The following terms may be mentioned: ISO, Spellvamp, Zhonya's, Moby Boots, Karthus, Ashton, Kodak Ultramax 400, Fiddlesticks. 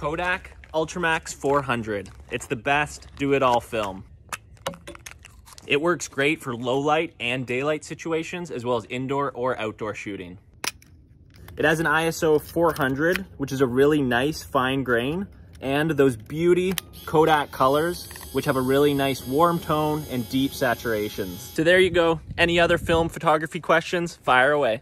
Kodak Ultramax 400. It's the best do-it-all film. It works great for low light and daylight situations, as well as indoor or outdoor shooting. It has an ISO of 400, which is a really nice fine grain, and those beauty Kodak colors, which have a really nice warm tone and deep saturations. So there you go. Any other film photography questions, fire away.